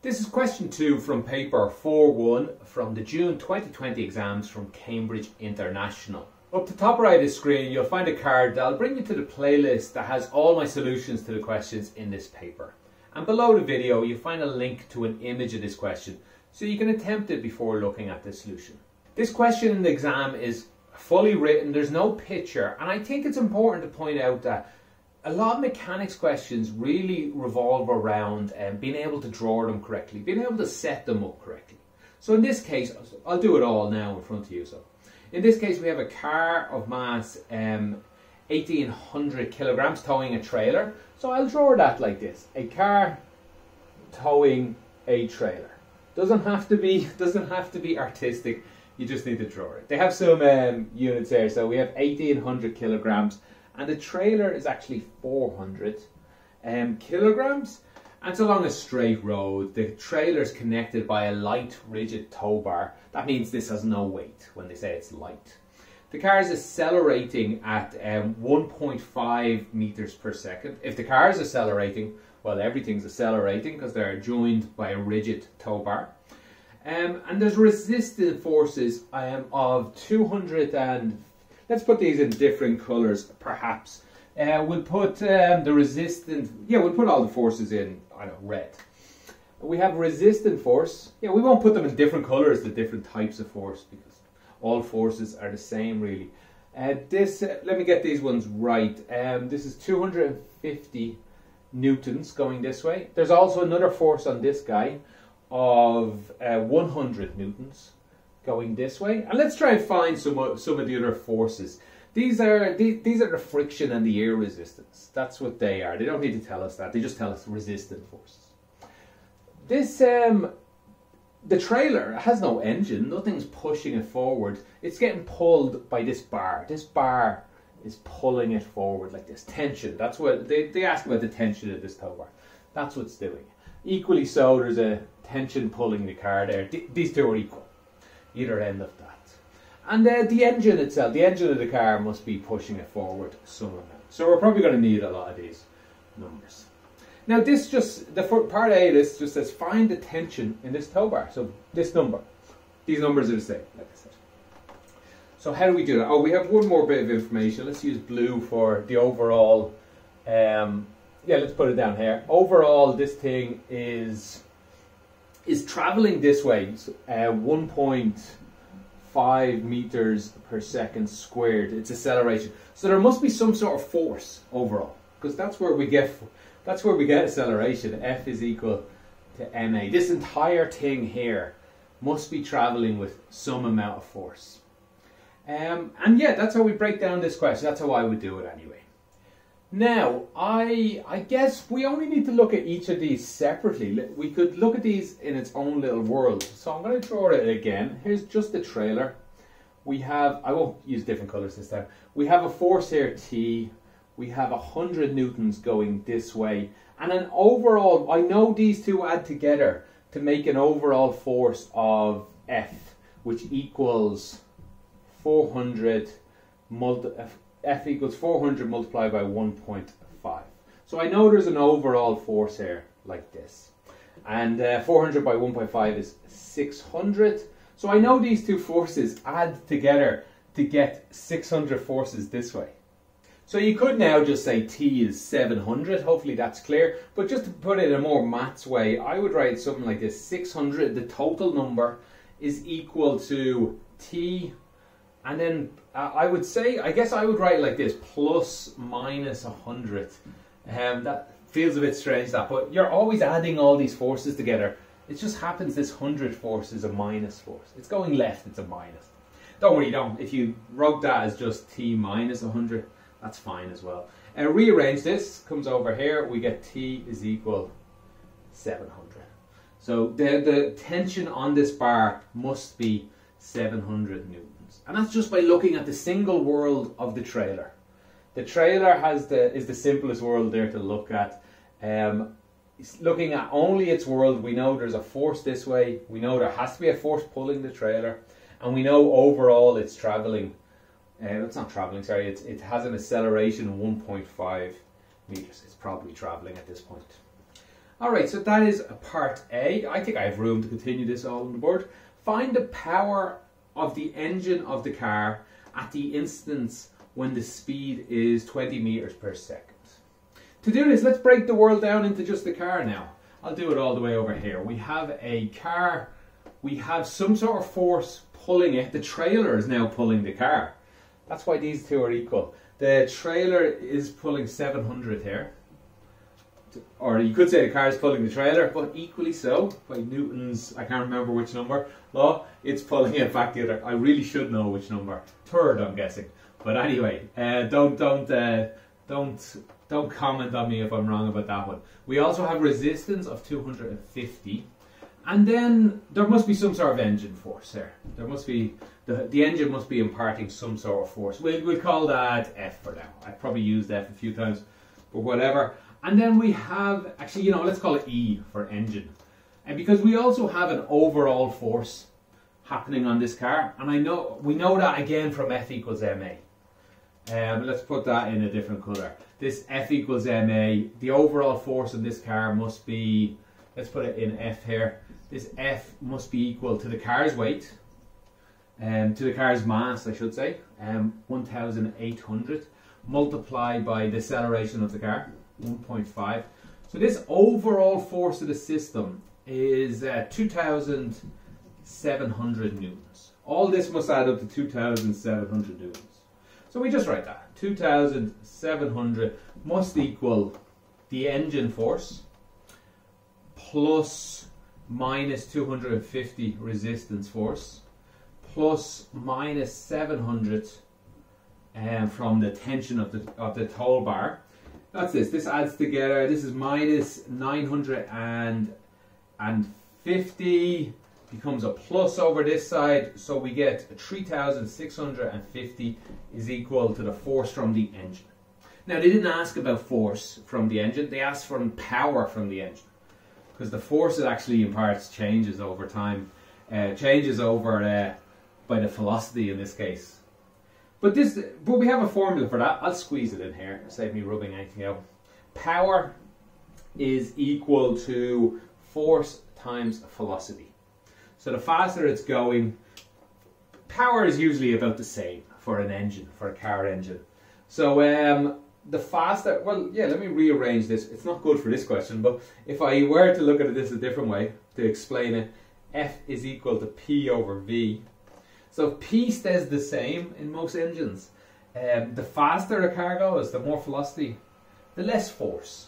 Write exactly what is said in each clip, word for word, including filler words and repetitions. This is question two from paper four one from the June twenty twenty exams from Cambridge International. Up the top right of the screen you'll find a card that will bring you to the playlist that has all my solutions to the questions in this paper. And below the video you'll find a link to an image of this question so you can attempt it before looking at the solution. This question in the exam is fully written, there's no picture, and I think it's important to point out that a lot of mechanics questions really revolve around um, being able to draw them correctly, being able to set them up correctly. So in this case, I'll do it all now in front of you. So in this case we have a car of mass um, eighteen hundred kilograms towing a trailer. So I'll draw that like this, a car towing a trailer. Doesn't have to be, doesn't have to be artistic, you just need to draw it. They have some um, units there, so we have eighteen hundred kilograms. And the trailer is actually four hundred um, kilograms. And it's along a straight road. The trailer is connected by a light, rigid tow bar. That means this has no weight when they say it's light. The car is accelerating at um, one point five meters per second. If the car is accelerating, well, everything's accelerating because they're joined by a rigid tow bar. Um, and there's resistive forces um, of two hundred and fifty. Let's put these in different colours, perhaps. Uh, we'll put um, the resistant, yeah, we'll put all the forces in, I don't know, red. We have resistant force. Yeah, we won't put them in different colours, the different types of force, because all forces are the same, really. Uh, this, uh, let me get these ones right. Um, this is two hundred fifty newtons going this way. There's also another force on this guy of uh, one hundred newtons going this way, and let's try and find some of, some of the other forces. These are these, these are the friction and the air resistance. That's what they are. They don't need to tell us that. They just tell us resistant forces. This um, the trailer has no engine. Nothing's pushing it forward. It's getting pulled by this bar. This bar is pulling it forward like this. Tension. That's what they they ask about, the tension of this tow bar. That's what's doing. Equally so, there's a tension pulling the car there. D these two are equal. Either end of that. And uh, the engine itself, the engine of the car must be pushing it forward somehow. So we're probably going to need a lot of these numbers. Now this just, the part A of this just says find the tension in this tow bar. So this number, these numbers are the same, like I said. So how do we do that? Oh, we have one more bit of information. Let's use blue for the overall, um, yeah, let's put it down here. Overall, this thing is... is travelling this way, uh, one point five meters per second squared. It's acceleration, so there must be some sort of force overall, because that's where we get that's where we get acceleration. F is equal to ma. This entire thing here must be travelling with some amount of force, um, and yeah, that's how we break down this question. That's how I would do it anyway. Now, I, I guess we only need to look at each of these separately. We could look at these in its own little world. So I'm going to draw it again. Here's just the trailer. We have, I won't use different colours this time. We have a force here, T. We have one hundred newtons going this way. And an overall, I know these two add together to make an overall force of F, which equals four hundred multi... F equals four hundred multiplied by one point five. So I know there's an overall force here like this. And uh, four hundred by one point five is six hundred. So I know these two forces add together to get six hundred forces this way. So you could now just say T is seven hundred. Hopefully that's clear. But just to put it in a more maths way, I would write something like this. six hundred, the total number, is equal to T. And then uh, I would say, I guess I would write like this, plus minus one hundred. Um, that feels a bit strange, that, but you're always adding all these forces together. It just happens this one hundred force is a minus force. It's going left, it's a minus. Don't worry, don't. If you wrote that as just T minus one hundred, that's fine as well. Uh, rearrange this, comes over here, we get T is equal seven hundred. So the, the tension on this bar must be seven hundred newtons. And that's just by looking at the single world of the trailer. The trailer has the is the simplest world there to look at. Um, it's looking at only its world, we know there's a force this way. We know there has to be a force pulling the trailer. And we know overall it's travelling. Uh, it's not travelling, sorry. It's, it has an acceleration of one point five metres. It's probably travelling at this point. Alright, so that is part A. I think I have room to continue this all on the board. Find the power of the engine of the car at the instance when the speed is twenty meters per second. To do this, let's break the world down into just the car now. I'll do it all the way over here. We have a car, we have some sort of force pulling it. The trailer is now pulling the car. That's why these two are equal. The trailer is pulling seven hundred here. Or you could say the car is pulling the trailer, but equally so, by Newton's, I can't remember which number, law, it's pulling it back the other. I really should know which number. Third, I'm guessing. But anyway, uh, don't, don't, uh, don't, don't comment on me if I'm wrong about that one. We also have resistance of two hundred fifty. And then there must be some sort of engine force there. There must be, the, the engine must be imparting some sort of force. We'll, we'll call that F for now. I've probably used F a few times, but whatever. And then we have, actually, you know, let's call it E for engine. And because we also have an overall force happening on this car. And I know, we know that again from F equals M A. Um, let's put that in a different colour. This F equals M A, the overall force in this car must be, let's put it in F here. This F must be equal to the car's weight, um, to the car's mass, I should say, um, one thousand eight hundred, multiplied by the acceleration of the car, one point five. So this overall force of the system is uh, two thousand seven hundred newtons. All this must add up to two thousand seven hundred newtons. So we just write that. two thousand seven hundred must equal the engine force plus minus two hundred fifty resistance force plus minus seven hundred um, from the tension of the, of the toll bar. That's this. This adds together. This is minus nine hundred fifty becomes a plus over this side. So we get three thousand six hundred fifty is equal to the force from the engine. Now they didn't ask about force from the engine. They asked for power from the engine. Because the force it actually imparts changes over time, uh, changes over uh, by the velocity in this case. But this, but we have a formula for that. I'll squeeze it in here, save me rubbing anything out. Power is equal to force times velocity. So the faster it's going, power is usually about the same for an engine, for a car engine. So um, the faster, well, yeah, let me rearrange this. It's not good for this question, but if I were to look at this a different way, to explain it, F is equal to P over V. So P stays the same in most engines. Um, the faster a car goes, the more velocity, the less force.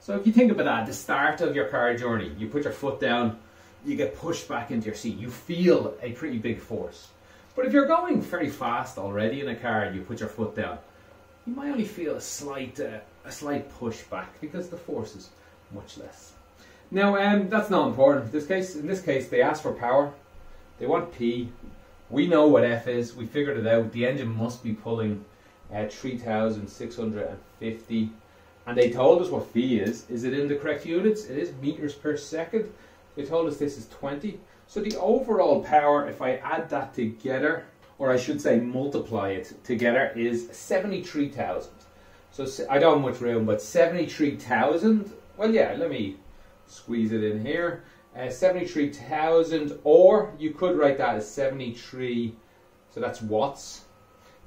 So if you think about that, the start of your car journey, you put your foot down, you get pushed back into your seat, you feel a pretty big force. But if you're going very fast already in a car and you put your foot down, you might only feel a slight, uh, a slight push back because the force is much less. Now, um, that's not important. In this case, in this case, they ask for power. They want P. We know what F is. We figured it out. The engine must be pulling uh, three thousand six hundred fifty. And they told us what V is. Is it in the correct units? It is meters per second. They told us this is twenty. So the overall power, if I add that together, or I should say multiply it together, is seventy-three thousand. So I don't have much room, but seventy-three thousand, well yeah, let me squeeze it in here. Uh, seventy-three thousand, or you could write that as seventy-three, so that's watts,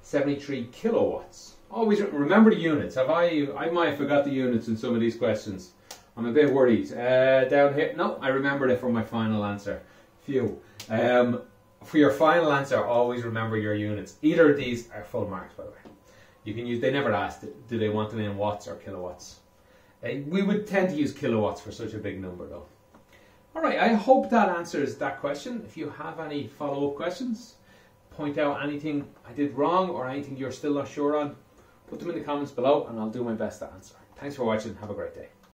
seventy-three kilowatts. Always remember the units. Have I, I might have forgot the units in some of these questions. I'm a bit worried. Uh, down here, no, I remembered it for my final answer. Phew. Um, For your final answer, always remember your units. Either of these are full marks, by the way. You can use, they never asked, it, do they want them in watts or kilowatts? Uh, we would tend to use kilowatts for such a big number, though. All right, I hope that answers that question. If you have any follow-up questions, point out anything I did wrong or anything you're still not sure on, put them in the comments below and I'll do my best to answer. Thanks for watching. Have a great day.